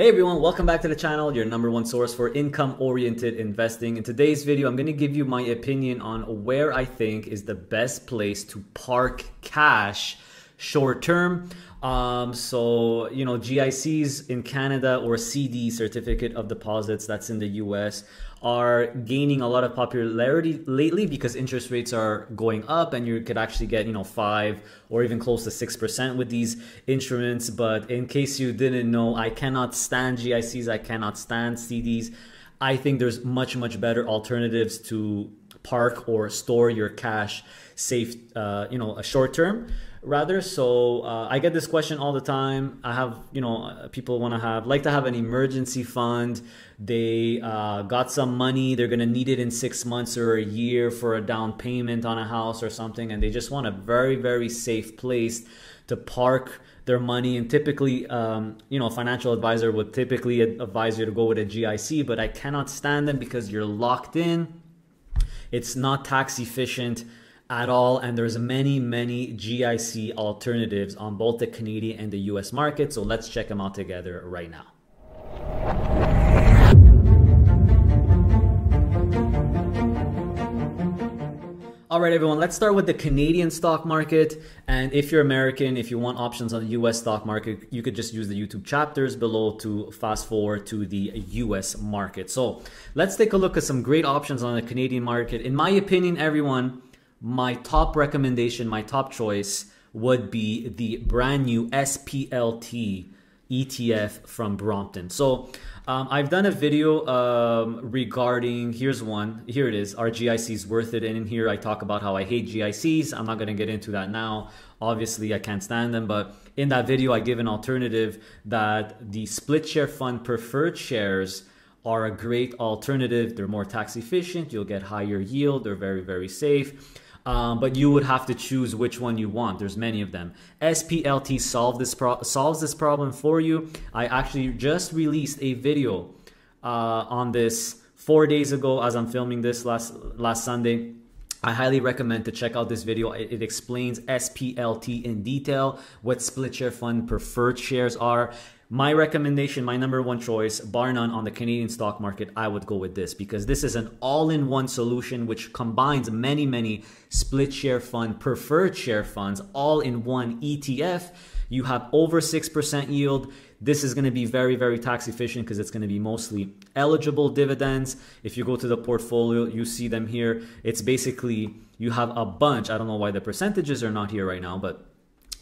Hey everyone, welcome back to the channel, your #1 source for income-oriented investing. In today's video, I'm going to give you my opinion on where I think is the best place to park cash short-term. So, you know, GICs in Canada or CD, Certificate of Deposits, that's in the US, are gaining a lot of popularity lately because interest rates are going up and you could actually get, you know, 5 or even close to 6% with these instruments. But in case you didn't know, I cannot stand GICs, I cannot stand CDs. I think there's much better alternatives to park or store your cash safe, you know, a short term rather. So I get this question all the time. I have, you know, people want to have, like to have an emergency fund. They got some money, they're going to need it in 6 months or a year for a down payment on a house or something, and they just want a very safe place to park their money. And typically, you know, a financial advisor would typically advise you to go with a GIC, but I cannot stand them because you're locked in. It's not tax efficient at all, and there's many GIC alternatives on both the Canadian and the US market. So let's check them out together right now. All right, everyone, let's start with the Canadian stock market. And if you're American, if you want options on the US stock market, you could just use the YouTube chapters below to fast forward to the US market. So let's take a look at some great options on the Canadian market. In my opinion, everyone, my top recommendation, my top choice would be the brand new SPLT ETF from Brompton. So I've done a video regarding, here's one, here it is, are GICs worth it? And in here I talk about how I hate GICs. I'm not going to get into that now. Obviously, I can't stand them, but in that video I give an alternative that the split share fund preferred shares are a great alternative. They're more tax efficient, you'll get higher yield, they're very safe. But you would have to choose which one you want. There's many of them. SPLT solves this problem for you. I actually just released a video on this 4 days ago as I'm filming this last Sunday. I highly recommend to check out this video. It explains SPLT in detail, what split share fund preferred shares are. My recommendation, my #1 choice, bar none, on the Canadian stock market, I would go with this because this is an all-in-one solution which combines many split share fund, preferred share funds, all in one ETF. You have over 6% yield. This is going to be very tax efficient because it's going to be mostly eligible dividends. If you go to the portfolio, you see them here. It's basically, you have a bunch. I don't know why the percentages are not here right now, but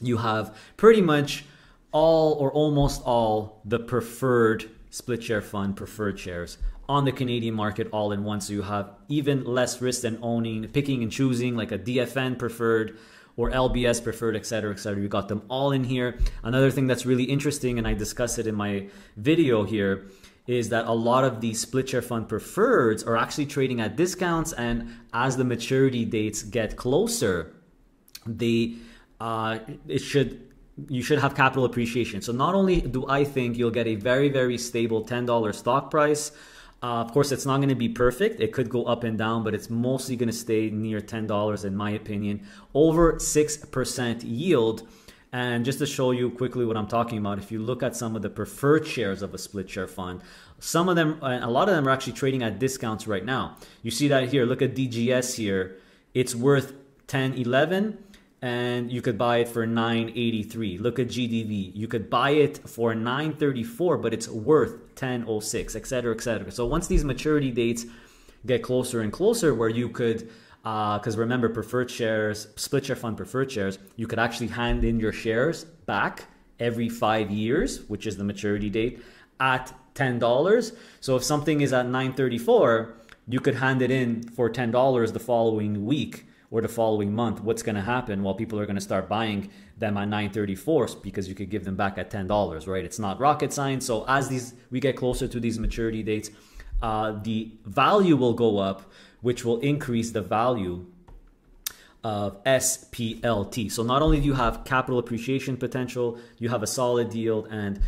you have pretty much all or almost all the preferred split share fund preferred shares on the Canadian market all in one. So you have even less risk than owning, picking and choosing like a DFN preferred or LBS preferred, etc., etc. You got them all in here. Another thing that's really interesting, and I discussed it in my video here, is that a lot of these split share fund preferreds are actually trading at discounts, and as the maturity dates get closer, they you should have capital appreciation. So not only do I think you'll get a very stable $10 stock price, of course it's not going to be perfect, it could go up and down, but it's mostly going to stay near $10 in my opinion, over 6% yield. And just to show you quickly what I'm talking about, if you look at some of the preferred shares of a split share fund, some of them, a lot of them, are actually trading at discounts right now. You see that here, look at DGS here, it's worth 10.11 and you could buy it for 9.83. Look at GDV, you could buy it for 9.34, but it's worth 10.06, etc., etc. So once these maturity dates get closer and closer, where you could, because remember, preferred shares, split share fund preferred shares, you could actually hand in your shares back every 5 years, which is the maturity date, at $10. So if something is at 9.34, you could hand it in for $10 the following week or the following month. What's going to happen? Well, people are going to start buying them at 9.34 because you could give them back at $10, right? It's not rocket science. So as we get closer to these maturity dates, the value will go up, which will increase the value of SPLT. So not only do you have capital appreciation potential, you have a solid yield, and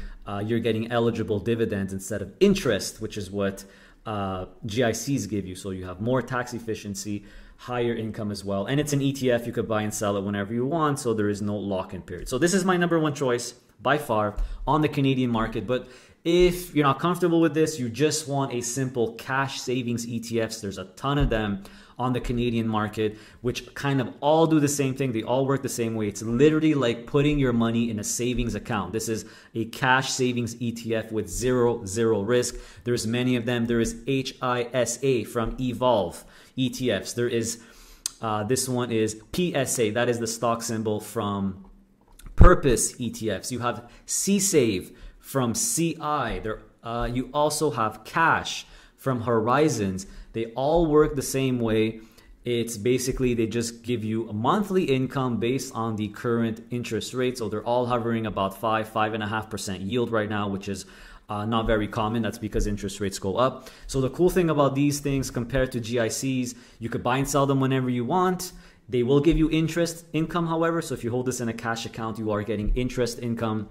you're getting eligible dividends instead of interest, which is what GICs give you. So you have more tax efficiency, higher income as well. And it's an ETF, you could buy and sell it whenever you want, so there is no lock-in period. So this is my #1 choice by far on the Canadian market. But If you're not comfortable with this, you just want a simple cash savings ETFs, there's a ton of them on the Canadian market, which kind of all do the same thing. They all work the same way. It's literally like putting your money in a savings account. This is a cash savings ETF with zero risk. There's many of them. There is HISA from Evolve ETFs. There is, this one is PSA. That is the stock symbol from Purpose ETFs. You have CSAVE from CI. There, you also have CASH from Horizons. They all work the same way. It's basically they just give you a monthly income based on the current interest rate. So they're all hovering about 5.5% yield right now, which is not very common. That's because interest rates go up. So the cool thing about these things compared to GICs, you could buy and sell them whenever you want. They will give you interest income, however. So if you hold this in a cash account, you are getting interest income.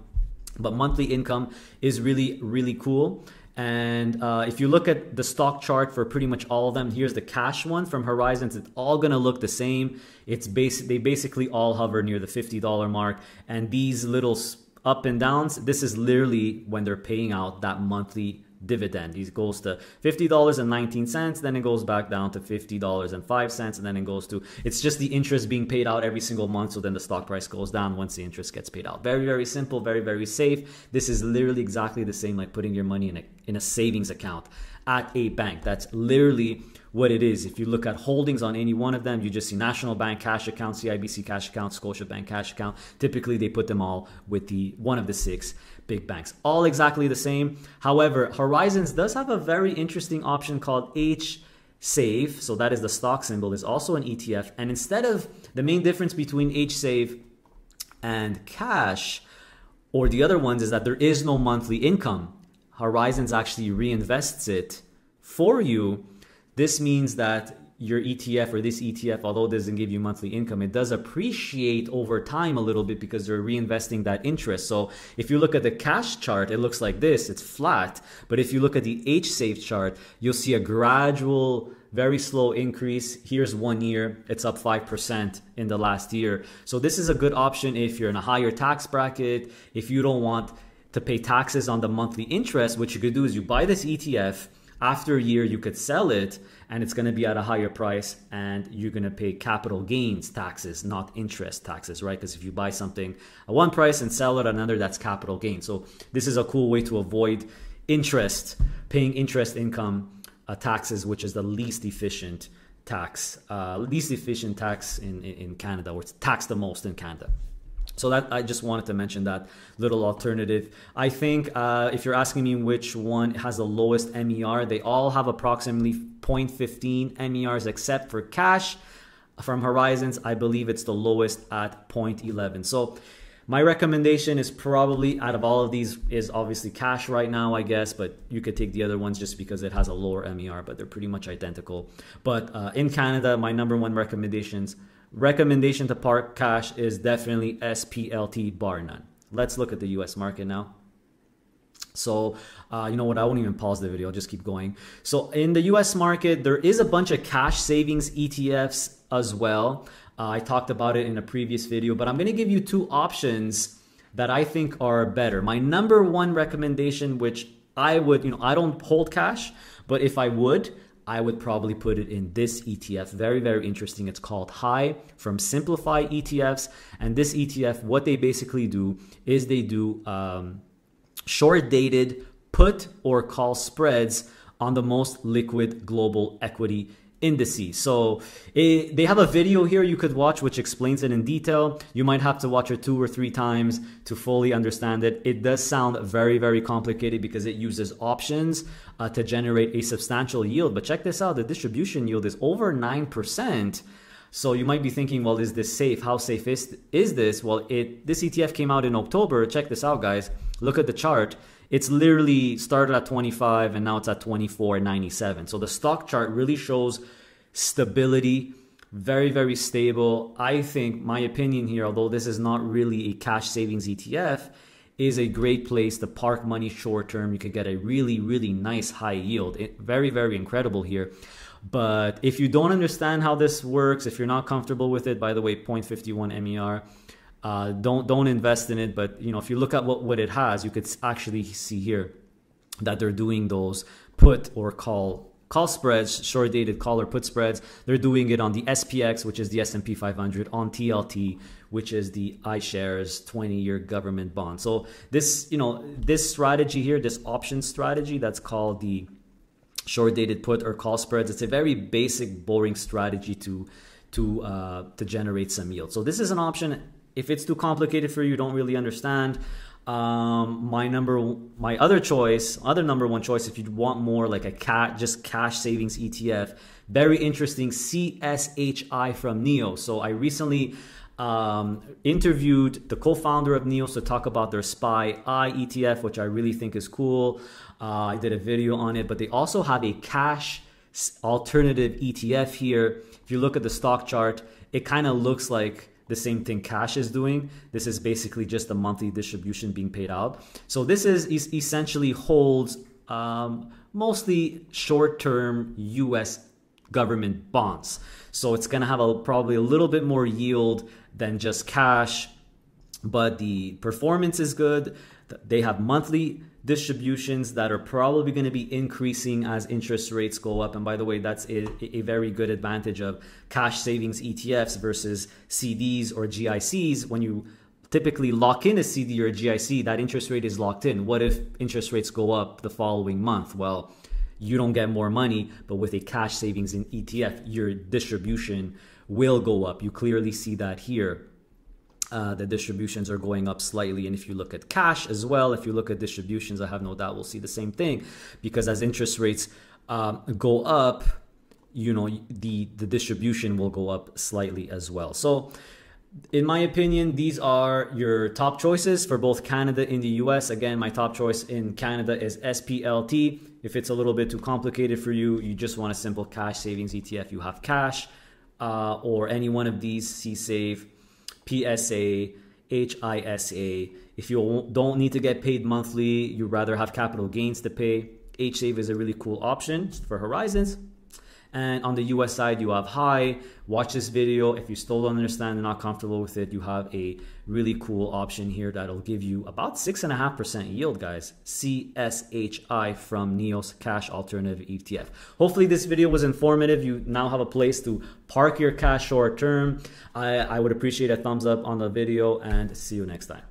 But monthly income is really cool. And if you look at the stock chart for pretty much all of them, here's the cash one from Horizons. It's all going to look the same. It's they basically all hover near the $50 mark. And these little up and downs, this is literally when they're paying out that monthly dividend. These goes to $50.19, then it goes back down to $50.05, and then it goes to, it's just the interest being paid out every single month. So then the stock price goes down once the interest gets paid out. Very simple, very safe. This is literally exactly the same like putting your money in a savings account at a bank. That's literally what it is. If you look at holdings on any one of them, you just see National Bank cash account, CIBC cash account, Scotiabank cash account. Typically they put them all with the one of the six big banks, all exactly the same. However, Horizons does have a very interesting option called HSAVE. So that is the stock symbol, is also an ETF. And instead of the main difference between HSAVE and cash or the other ones is that there is no monthly income. Horizons actually reinvests it for you. This means that your ETF or this ETF, although it doesn't give you monthly income, it does appreciate over time a little bit because they're reinvesting that interest. So if you look at the cash chart, it looks like this, it's flat. But if you look at the HSAVE chart, you'll see a gradual, very slow increase. Here's 1 year, it's up 5% in the last year. So this is a good option if you're in a higher tax bracket, if you don't want to pay taxes on the monthly interest. What you could do is you buy this ETF, after a year, you could sell it and it's going to be at a higher price and you're going to pay capital gains taxes, not interest taxes, right? Because if you buy something at one price and sell it at another, that's capital gain. So this is a cool way to avoid interest, paying interest income taxes, which is the least efficient tax in Canada, or it's taxed the most in Canada. So that, I just wanted to mention that little alternative. I think if you're asking me which one has the lowest MER, they all have approximately 0.15 MERs except for cash from Horizons. I believe it's the lowest at 0.11. So my recommendation is probably out of all of these is obviously cash right now, I guess, but you could take the other ones just because it has a lower MER, but they're pretty much identical. But in Canada, my number one recommendation to park cash is definitely SPLT, bar none. Let's look at the US market now. So you know what, I won't even pause the video, I'll just keep going. So in the US market, there is a bunch of cash savings ETFs as well. I talked about it in a previous video, but I'm going to give you two options that I think are better. My number one recommendation, which I would, I don't hold cash, but if I would probably put it in this ETF. Very interesting. It's called HIGH from Simplify ETFs. And this ETF, what they basically do is they do short-dated put or call spreads on the most liquid global equity indices. So they have a video here you could watch which explains it in detail. You might have to watch it 2 or 3 times to fully understand it. It does sound very complicated because it uses options to generate a substantial yield. But check this out, the distribution yield is over 9%. So you might be thinking, well, is this safe? How safe is this? Well, this ETF came out in October. Check this out, guys. Look at the chart. It's literally started at 25 and now it's at 24.97. So the stock chart really shows stability, very stable. I think my opinion here, although this is not really a cash savings ETF, is a great place to park money short term. You could get a really nice high yield. Very incredible here. But if you don't understand how this works, if you're not comfortable with it, by the way, 0.51 MER, don't invest in it. But if you look at what it has, you could actually see here that they're doing those put or call spreads, short dated call or put spreads. They're doing it on the SPX, which is the S&P 500, on TLT, which is the iShares 20-year government bond. So this, you know, this strategy here, this option strategy that's called the short dated put or call spreads, it's a very basic, boring strategy to generate some yield. So this is an option. If it's too complicated for you, don't really understand, my other number one choice, if you want more like a cash savings ETF, very interesting, CSHI from NEOS. So I recently interviewed the co-founder of NEOS to talk about their SPY ETF, which I really think is cool. I did a video on it, but they also have a cash alternative ETF here. If you look at the stock chart, it kind of looks like the same thing cash is doing. This is basically just the monthly distribution being paid out. So this is essentially holds mostly short-term U.S. government bonds. So it's going to have probably a little bit more yield than just cash, but the performance is good. They have monthly distributions that are probably going to be increasing as interest rates go up. And by the way, that's a very good advantage of cash savings ETFs versus CDs or GICs. When you typically lock in a CD or a GIC, that interest rate is locked in. What if interest rates go up the following month? Well, you don't get more money, but with a cash savings in ETF, your distribution will go up. You clearly see that here. The distributions are going up slightly. And if you look at cash as well, if you look at distributions, I have no doubt we'll see the same thing, because as interest rates go up, you know, the distribution will go up slightly as well. So in my opinion, these are your top choices for both Canada and the US. Again, my top choice in Canada is SPLT. If it's a little bit too complicated for you, you just want a simple cash savings ETF, you have cash or any one of these, CSAVE, PSA, HISA. If you don't need to get paid monthly, you rather have capital gains to pay, HSAVE is a really cool option for Horizons. And on the US side, you have HIGH. Watch this video. If you still don't understand and not comfortable with it, you have a really cool option here that'll give you about 6.5% yield, guys. CSHI from NEOS, cash alternative ETF. Hopefully this video was informative. You now have a place to park your cash short term. I would appreciate a thumbs up on the video, and see you next time.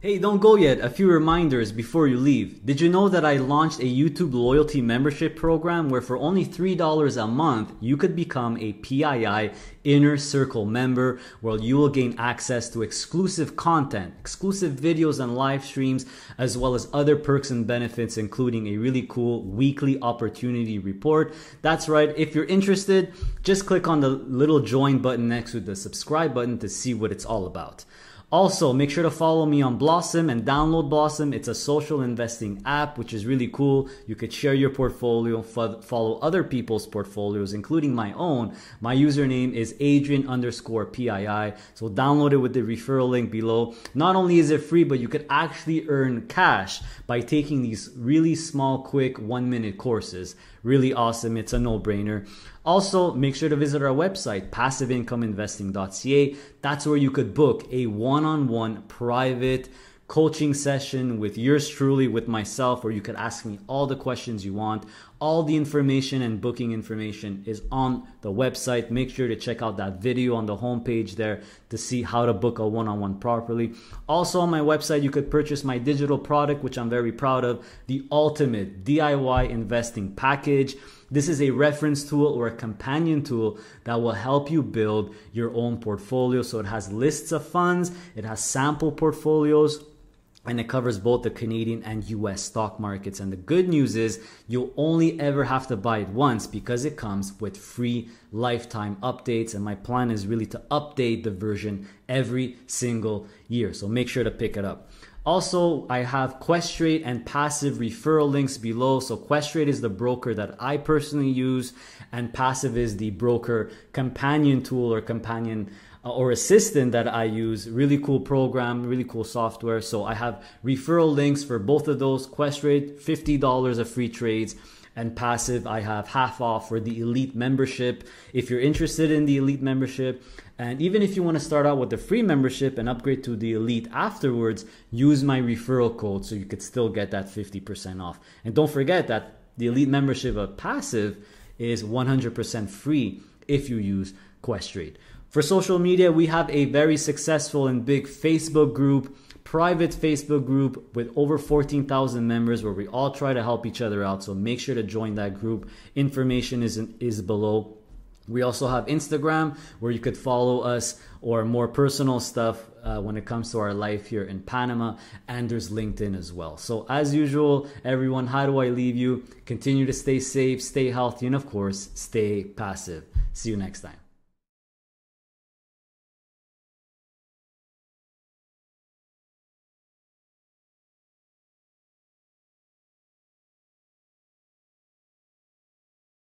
Hey, don't go yet. A few reminders before you leave. Did you know that I launched a YouTube loyalty membership program where for only $3 a month, you could become a PII Inner Circle member, where you will gain access to exclusive content, exclusive videos and live streams, as well as other perks and benefits, including a really cool weekly opportunity report. That's right. If you're interested, just click on the little join button next to the subscribe button to see what it's all about. Also, make sure to follow me on Blossom and download Blossom. It's a social investing app, which is really cool. You could share your portfolio, follow other people's portfolios, including my own. My username is Adrian_PII. So download it with the referral link below. Not only is it free, but you could actually earn cash by taking these really small, quick 1-minute courses. Really awesome. It's a no-brainer. Also, make sure to visit our website, passiveincomeinvesting.ca. That's where you could book a one-on-one private coaching session with yours truly, with myself, where you could ask me all the questions you want. All the information and booking information is on the website. Make sure to check out that video on the homepage there to see how to book a one-on-one properly. Also on my website, you could purchase my digital product, which I'm very proud of, the Ultimate DIY Investing Package. This is a reference tool or a companion tool that will help you build your own portfolio. So it has lists of funds, it has sample portfolios, and it covers both the Canadian and US stock markets. And the good news is you'll only ever have to buy it once, because it comes with free lifetime updates. And my plan is really to update the version every single year. So make sure to pick it up. Also, I have Questrade and Passiv referral links below. So Questrade is the broker that I personally use, and Passiv is the broker companion tool or companion or assistant that I use. Really cool program, really cool software. So I have referral links for both of those. Questrade, $50 of free trades. And Passiv, I have half off for the elite membership if you're interested in the elite membership. And even if you want to start out with the free membership and upgrade to the elite afterwards, use my referral code so you could still get that 50% off. And don't forget that the elite membership of Passiv is 100% free if you use Questrade. For social media, we have a very successful and big Facebook group, private Facebook group with over 14,000 members, where we all try to help each other out. So make sure to join that group. Information is below. We also have Instagram, where you could follow us or more personal stuff when it comes to our life here in Panama. And there's LinkedIn as well. So as usual, everyone, how do I leave you? Continue to stay safe, stay healthy, and of course, stay passive. See you next time.